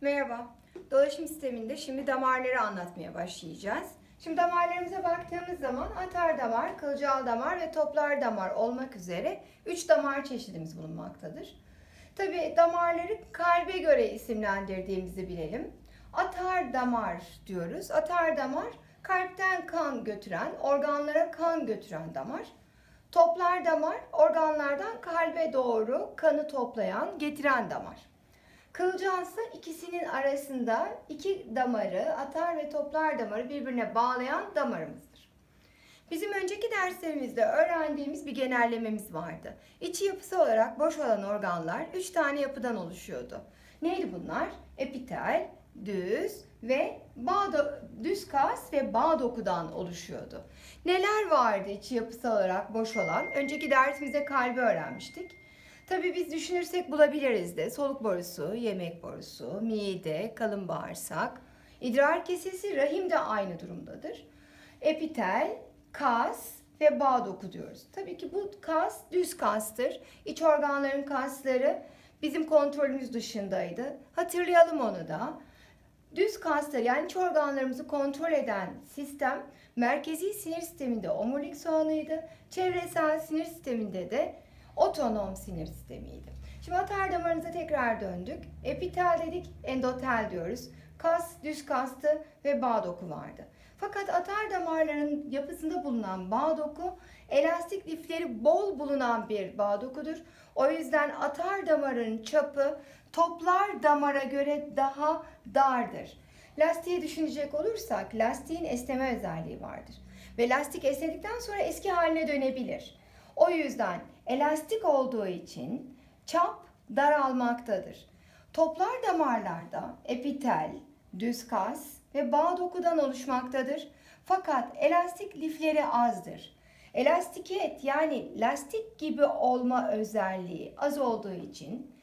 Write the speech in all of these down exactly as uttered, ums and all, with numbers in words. Merhaba, dolaşım sisteminde şimdi damarları anlatmaya başlayacağız. Şimdi damarlarımıza baktığımız zaman atar damar, kılcal damar ve toplar damar olmak üzere üç damar çeşidimiz bulunmaktadır. Tabii damarları kalbe göre isimlendirdiğimizi bilelim. Atar damar diyoruz. Atar damar kalpten kan götüren, organlara kan götüren damar. Toplar damar organlardan kalbe doğru kanı toplayan, getiren damar. Kılcal ise ikisinin arasında iki damarı, atar ve toplar damarı birbirine bağlayan damarımızdır. Bizim önceki derslerimizde öğrendiğimiz bir genellememiz vardı. İçi yapısı olarak boş olan organlar üç tane yapıdan oluşuyordu. Neydi bunlar? Epitel, düz ve bağ düz kas ve bağ dokudan oluşuyordu. Neler vardı içi yapısı olarak boş olan? Önceki dersimizde kalbi öğrenmiştik. Tabii biz düşünürsek bulabiliriz de. Soluk borusu, yemek borusu, mide, kalın bağırsak, idrar kesesi, rahim de aynı durumdadır. Epitel, kas ve bağ doku diyoruz. Tabii ki bu kas düz kastır. İç organların kasları bizim kontrolümüz dışındaydı. Hatırlayalım onu da. Düz kasları, yani iç organlarımızı kontrol eden sistem merkezi sinir sisteminde omurilik soğanıydı. Çevresel sinir sisteminde de otonom sinir sistemiydi. Şimdi atar damarımıza tekrar döndük. Epitel dedik, endotel diyoruz. Kas, düz kastı ve bağ doku vardı. Fakat atar damarların yapısında bulunan bağ doku, elastik lifleri bol bulunan bir bağ dokudur. O yüzden atar damarın çapı toplar damara göre daha dardır. Lastiği düşünecek olursak, lastiğin esneme özelliği vardır. Ve lastik esnedikten sonra eski haline dönebilir. O yüzden elastik olduğu için çap daralmaktadır. Toplar damarlarda epitel, düz kas ve bağ dokudan oluşmaktadır. Fakat elastik lifleri azdır. Elastikiyet, yani lastik gibi olma özelliği az olduğu için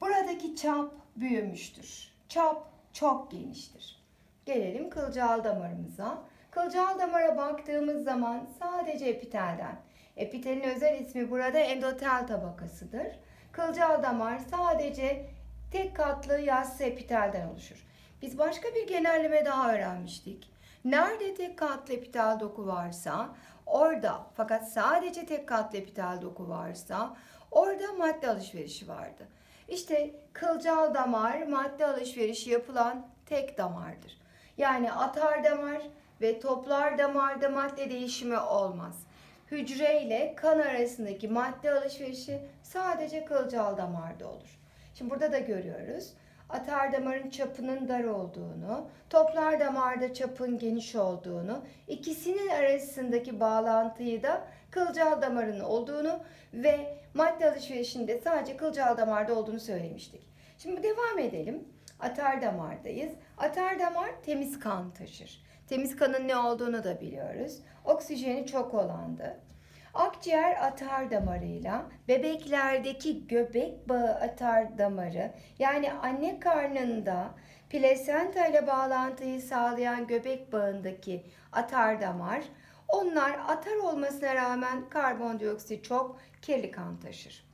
buradaki çap büyümüştür. Çap çok geniştir. Gelelim kılcal damarımıza. Kılcal damara baktığımız zaman sadece epitelden, epitelin özel ismi burada endotel tabakasıdır. Kılcal damar sadece tek katlı yassız epitelden oluşur. Biz başka bir genelleme daha öğrenmiştik. Nerede tek katlı epitel doku varsa orada, fakat sadece tek katlı epitel doku varsa orada madde alışverişi vardı. İşte kılcal damar madde alışverişi yapılan tek damardır. Yani atar damar ve toplar damarda madde değişimi olmaz. Hücre ile kan arasındaki madde alışverişi sadece kılcal damarda olur. Şimdi burada da görüyoruz. Atar damarın çapının dar olduğunu, toplar damarda çapın geniş olduğunu, ikisinin arasındaki bağlantıyı da kılcal damarın olduğunu ve madde alışverişinin de sadece kılcal damarda olduğunu söylemiştik. Şimdi devam edelim. Atar damardayız. Atar damar temiz kan taşır. Temiz kanın ne olduğunu da biliyoruz. Oksijeni çok olandı. Akciğer atar damarıyla bebeklerdeki göbek bağı atar damarı, yani anne karnında plasenta ile bağlantıyı sağlayan göbek bağındaki atar damar, onlar atar olmasına rağmen karbondioksit çok, kirli kan taşır.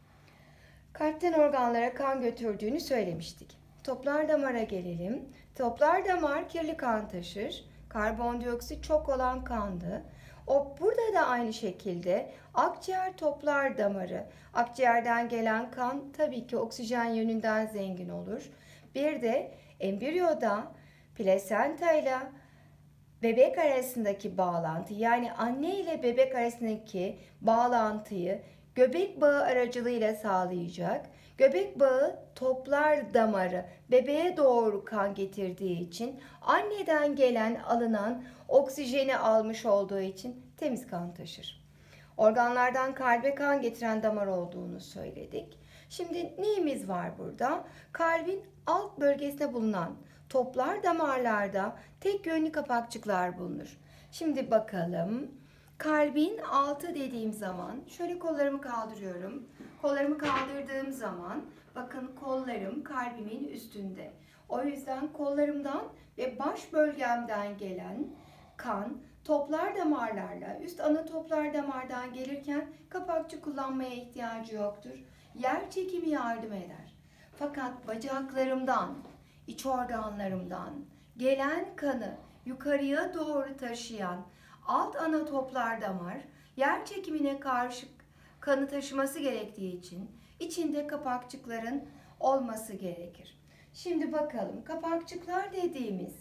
Kalpten organlara kan götürdüğünü söylemiştik. Toplar damara gelelim. Toplar damar kirli kan taşır. Karbondioksit çok olan kandı. O burada da aynı şekilde akciğer toplar damarı. Akciğerden gelen kan tabii ki oksijen yönünden zengin olur. Bir de embriyoda plasenta ile bebek arasındaki bağlantı, yani anne ile bebek arasındaki bağlantıyı göbek bağı aracılığıyla sağlayacak. Göbek bağı toplar damarı bebeğe doğru kan getirdiği için, anneden gelen alınan oksijeni almış olduğu için temiz kan taşır. Organlardan kalbe kan getiren damar olduğunu söyledik. Şimdi neyimiz var burada? Kalbin alt bölgesinde bulunan toplar damarlarda tek yönlü kapakçıklar bulunur. Şimdi bakalım. Kalbin altı dediğim zaman şöyle kollarımı kaldırıyorum. Kollarımı kaldırdığım zaman bakın kollarım kalbimin üstünde. O yüzden kollarımdan ve baş bölgemden gelen kan toplar damarlarla üst ana toplar damardan gelirken kapakçı kullanmaya ihtiyacı yoktur. Yer çekimi yardım eder. Fakat bacaklarımdan iç organlarımdan gelen kanı yukarıya doğru taşıyan alt ana toplar damar yer çekimine karşı kanı taşıması gerektiği için içinde kapakçıkların olması gerekir. Şimdi bakalım, kapakçıklar dediğimiz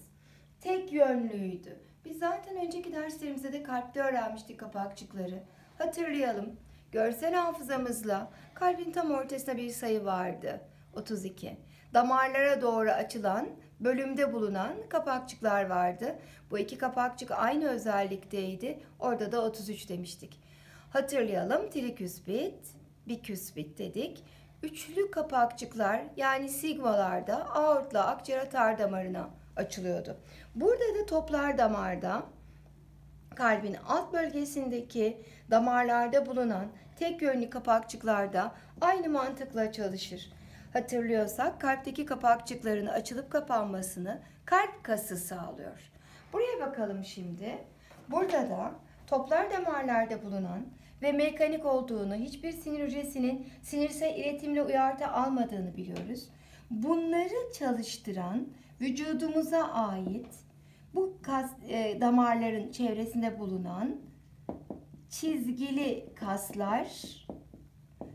tek yönlüydü. Biz zaten önceki derslerimizde de kalpte öğrenmiştik kapakçıkları. Hatırlayalım, görsel hafızamızla kalbin tam ortasında bir sayı vardı, otuz iki. Damarlara doğru açılan bölümde bulunan kapakçıklar vardı. Bu iki kapakçık aynı özellikteydi. Orada da otuz üç demiştik. Hatırlayalım, triküspit, biküspit dedik. Üçlü kapakçıklar yani sigmalarda aortla akciğer damarına açılıyordu. Burada da toplar damarda kalbin alt bölgesindeki damarlarda bulunan tek yönlü kapakçıklarda aynı mantıkla çalışır. Hatırlıyorsak kalpteki kapakçıkların açılıp kapanmasını kalp kası sağlıyor. Buraya bakalım şimdi. Burada da toplar damarlarda bulunan ve mekanik olduğunu, hiçbir sinir hücresinin sinirsel iletimle uyartı almadığını biliyoruz. Bunları çalıştıran vücudumuza ait bu kas, e, damarların çevresinde bulunan çizgili kaslar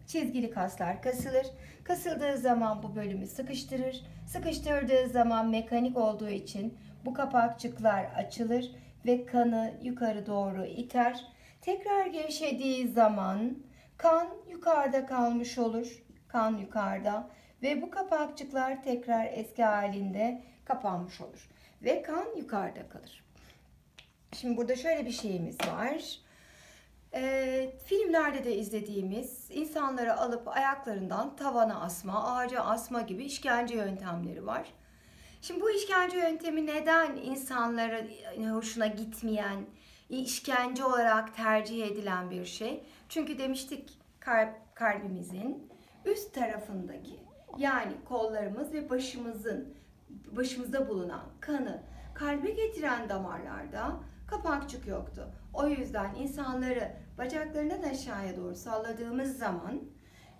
çizgili kaslar kasılır. Kasıldığı zaman bu bölümü sıkıştırır. Sıkıştırdığı zaman mekanik olduğu için bu kapakçıklar açılır ve kanı yukarı doğru iter. Tekrar gevşediği zaman kan yukarıda kalmış olur. Kan yukarıda ve bu kapakçıklar tekrar eski halinde kapanmış olur. Ve kan yukarıda kalır. Şimdi burada şöyle bir şeyimiz var. Ee, filmlerde de izlediğimiz insanları alıp ayaklarından tavana asma, ağaca asma gibi işkence yöntemleri var. Şimdi bu işkence yöntemi neden insanlara hoşuna gitmeyen, işkence olarak tercih edilen bir şey? Çünkü demiştik kalp, kalbimizin üst tarafındaki yani kollarımız ve başımızın başımızda bulunan kanı kalbe getiren damarlarda kapakçık yoktu. O yüzden insanları bacaklarından aşağıya doğru salladığımız zaman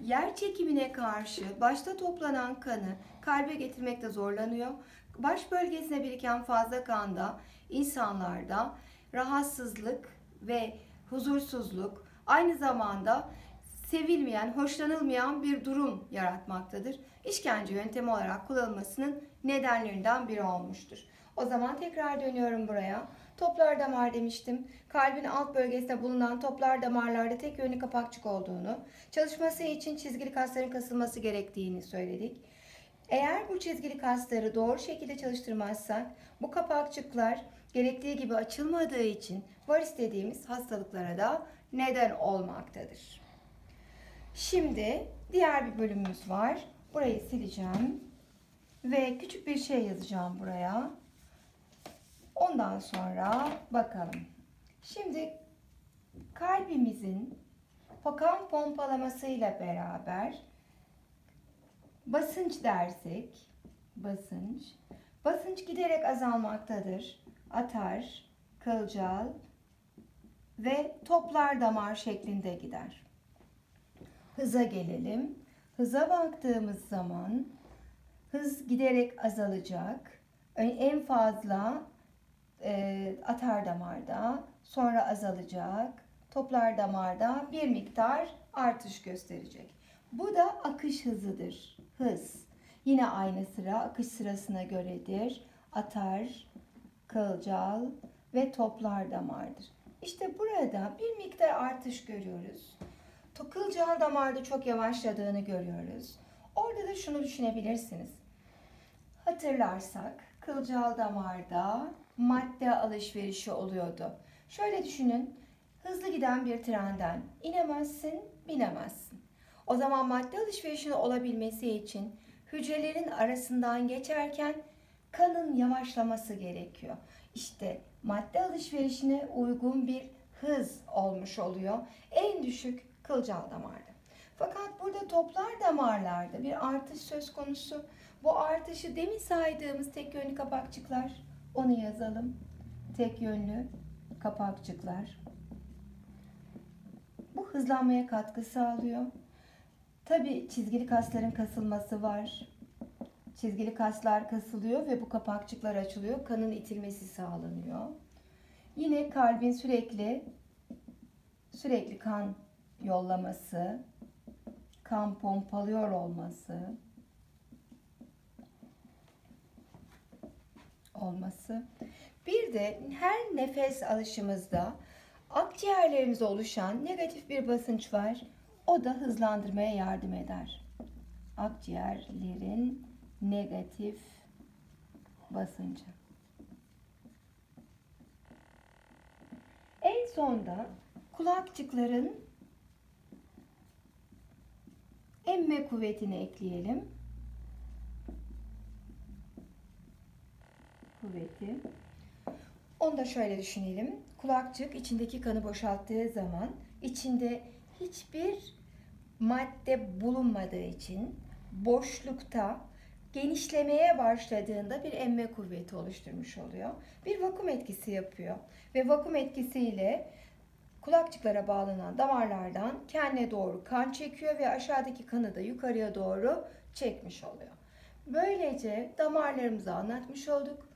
yer çekimine karşı başta toplanan kanı kalbe getirmekte zorlanıyor. Baş bölgesine biriken fazla kanda insanlarda rahatsızlık ve huzursuzluk, aynı zamanda sevilmeyen, hoşlanılmayan bir durum yaratmaktadır. İşkence yöntemi olarak kullanılmasının nedenlerinden biri olmuştur. O zaman tekrar dönüyorum buraya. Toplar damar demiştim. Kalbin alt bölgesinde bulunan toplar damarlarda tek yönlü kapakçık olduğunu, çalışması için çizgili kasların kasılması gerektiğini söyledik. Eğer bu çizgili kasları doğru şekilde çalıştırmazsak bu kapakçıklar gerektiği gibi açılmadığı için varis dediğimiz hastalıklara da neden olmaktadır. Şimdi diğer bir bölümümüz var. Burayı sileceğim ve küçük bir şey yazacağım buraya. Ondan sonra bakalım. Şimdi kalbimizin kan pompalamasıyla beraber basınç dersek, basınç, basınç giderek azalmaktadır. Atar, kılcal ve toplar damar şeklinde gider. Hıza gelelim. Hıza baktığımız zaman hız giderek azalacak. En fazla e, atar damarda, sonra azalacak. Toplar damarda bir miktar artış gösterecek. Bu da akış hızıdır. Hız. Yine aynı sıra, akış sırasına göredir. Atar, kılcal ve toplar damardır. İşte burada bir miktar artış görüyoruz. Kılcal damarda çok yavaşladığını görüyoruz. Orada da şunu düşünebilirsiniz. Hatırlarsak kılcal damarda madde alışverişi oluyordu. Şöyle düşünün, hızlı giden bir trenden inemezsin, binemezsin. O zaman madde alışverişinin olabilmesi için hücrelerin arasından geçerken kanın yavaşlaması gerekiyor. İşte madde alışverişine uygun bir hız olmuş oluyor. En düşük kılcal damarda. Fakat burada toplar damarlarda bir artış söz konusu. Bu artışı demin saydığımız tek yönlü kapakçıklar, onu yazalım. Tek yönlü kapakçıklar. Bu hızlanmaya katkı sağlıyor. Tabii çizgili kasların kasılması var. Çizgili kaslar kasılıyor ve bu kapakçıklar açılıyor. Kanın itilmesi sağlanıyor. Yine kalbin sürekli sürekli kan yollaması, kan pompalıyor olması olması. Bir de her nefes alışımızda akciğerlerimize oluşan negatif bir basınç var. O da hızlandırmaya yardım eder. Akciğerlerin negatif basıncı. En sonda kulakçıkların emme kuvvetini ekleyelim. Kuvveti. Onu da şöyle düşünelim. Kulakçık içindeki kanı boşalttığı zaman içinde hiçbir madde bulunmadığı için boşlukta genişlemeye başladığında bir emme kuvveti oluşturmuş oluyor. Bir vakum etkisi yapıyor ve vakum etkisiyle kulakçıklara bağlanan damarlardan kendine doğru kan çekiyor ve aşağıdaki kanı da yukarıya doğru çekmiş oluyor. Böylece damarlarımızı anlatmış olduk.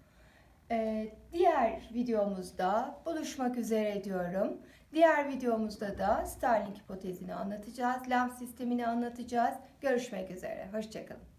Ee, diğer videomuzda buluşmak üzere diyorum. Diğer videomuzda da Starling hipotezini anlatacağız, lenf sistemini anlatacağız. Görüşmek üzere, hoşçakalın.